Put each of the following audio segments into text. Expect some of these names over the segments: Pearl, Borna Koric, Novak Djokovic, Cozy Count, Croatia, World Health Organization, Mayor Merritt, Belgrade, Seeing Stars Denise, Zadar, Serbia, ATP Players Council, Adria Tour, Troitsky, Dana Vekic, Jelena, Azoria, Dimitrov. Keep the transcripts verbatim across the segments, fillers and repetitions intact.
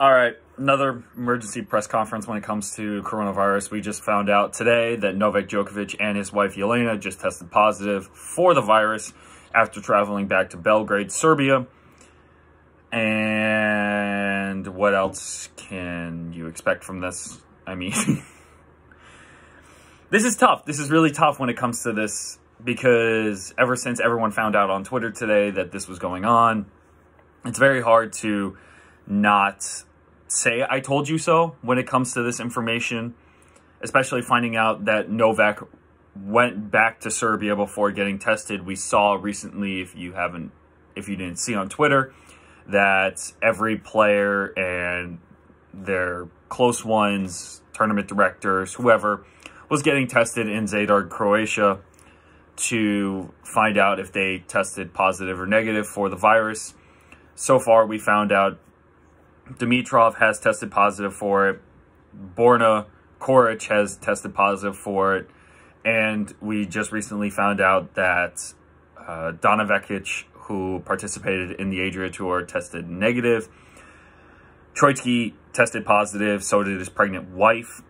All right, another emergency press conference when it comes to coronavirus. We just found out today that Novak Djokovic and his wife Jelena just tested positive for the virus after traveling back to Belgrade, Serbia. And what else can you expect from this? I mean, this is tough. This is really tough when it comes to this, because ever since everyone found out on Twitter today that this was going on, it's very hard to not say I told you so when it comes to this information, especially finding out that Novak went back to Serbia before getting tested. We saw recently, if you haven't, if you didn't see on Twitter, that every player and their close ones, tournament directors, whoever, was getting tested in Zadar, Croatia, to find out if they tested positive or negative for the virus. So far, we found out Dimitrov has tested positive for it. Borna Koric has tested positive for it. And we just recently found out that uh, Dana Vekic, who participated in the Adria Tour, tested negative. Troitsky tested positive, so did his pregnant wife.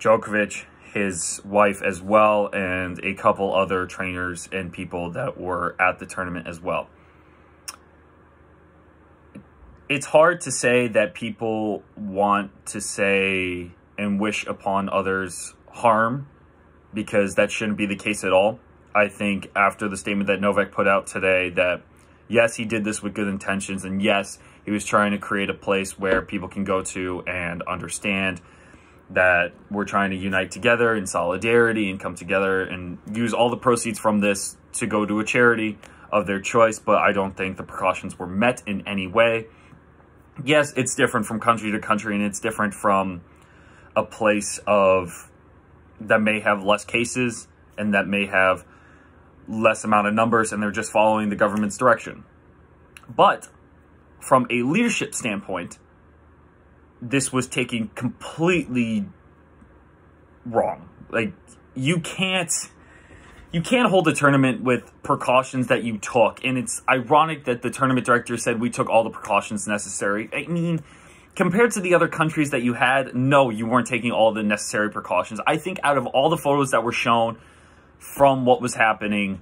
Djokovic, his wife as well, and a couple other trainers and people that were at the tournament as well. It's hard to say that people want to say and wish upon others harm, because that shouldn't be the case at all. I think after the statement that Novak put out today that, yes, he did this with good intentions, and yes, he was trying to create a place where people can go to and understand that we're trying to unite together in solidarity and come together and use all the proceeds from this to go to a charity of their choice, but I don't think the precautions were met in any way. Yes, it's different from country to country, and it's different from a place of that may have less cases and that may have less amount of numbers, and they're just following the government's direction. But from a leadership standpoint, this was taken completely wrong. Like, you can't you can't hold a tournament with precautions that you took. And it's ironic that the tournament director said we took all the precautions necessary. I mean, compared to the other countries that you had, no, you weren't taking all the necessary precautions. I think out of all the photos that were shown from what was happening,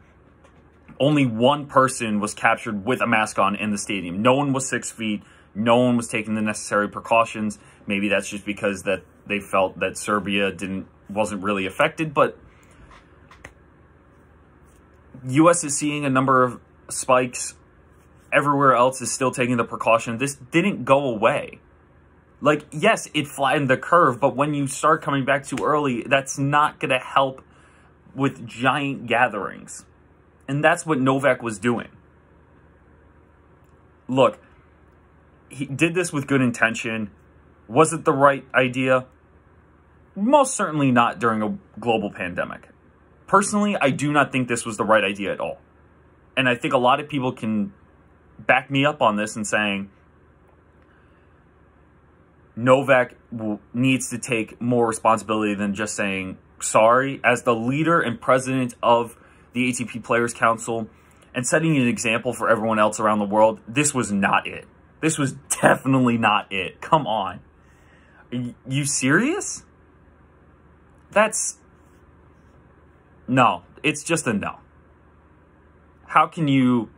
only one person was captured with a mask on in the stadium. No one was six feet. No one was taking the necessary precautions. Maybe that's just because that they felt that Serbia didn't wasn't really affected. But U S is seeing a number of spikes. Everywhere else is still taking the precaution. This didn't go away. Like, yes, it flattened the curve, but when you start coming back too early, that's not going to help with giant gatherings. And that's what Novak was doing. Look, he did this with good intention. Was it the right idea? Most certainly not during a global pandemic. Personally, I do not think this was the right idea at all. And I think a lot of people can back me up on this and saying Novak needs to take more responsibility than just saying sorry. As the leader and president of the A T P Players Council and setting an example for everyone else around the world, this was not it. This was definitely not it. Come on. Are you serious? That's... No. It's just a no. How can you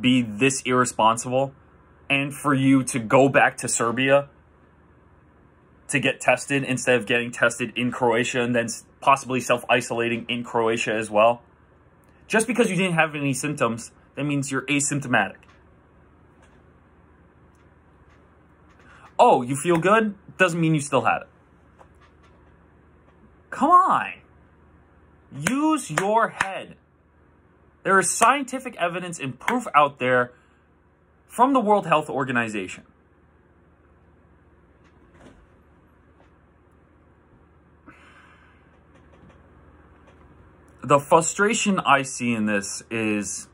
be this irresponsible? And for you to go back to Serbia to get tested instead of getting tested in Croatia and then possibly self-isolating in Croatia as well. Just because you didn't have any symptoms, that means you're asymptomatic. Oh, you feel good? Doesn't mean you still had it. Come on. Use your head. There is scientific evidence and proof out there from the World Health Organization. The frustration I see in this is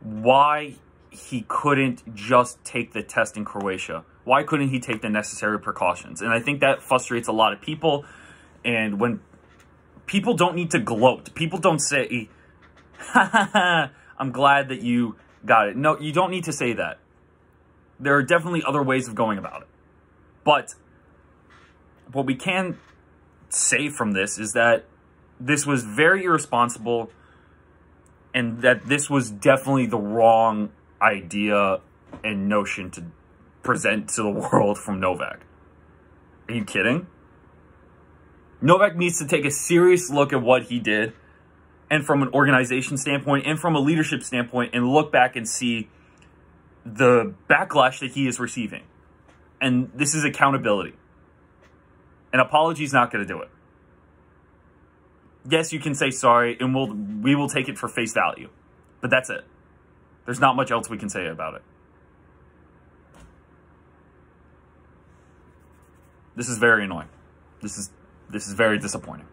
why he couldn't just take the test in Croatia. Why couldn't he take the necessary precautions? And I think that frustrates a lot of people. And when people don't need to gloat, people don't say, ha ha ha, I'm glad that you got it. No, you don't need to say that. there are definitely other ways of going about it. But what we can say from this is that this was very irresponsible and that this was definitely the wrong idea and notion to present to the world from Novak. Are you kidding? Novak needs to take a serious look at what he did, and from an organization standpoint and from a leadership standpoint, and look back and see the backlash that he is receiving. And this is accountability. An apology is not going to do it. Yes, you can say sorry, and we'll, we will take it for face value. But that's it. There's not much else we can say about it. This is very annoying. This is, this is very disappointing.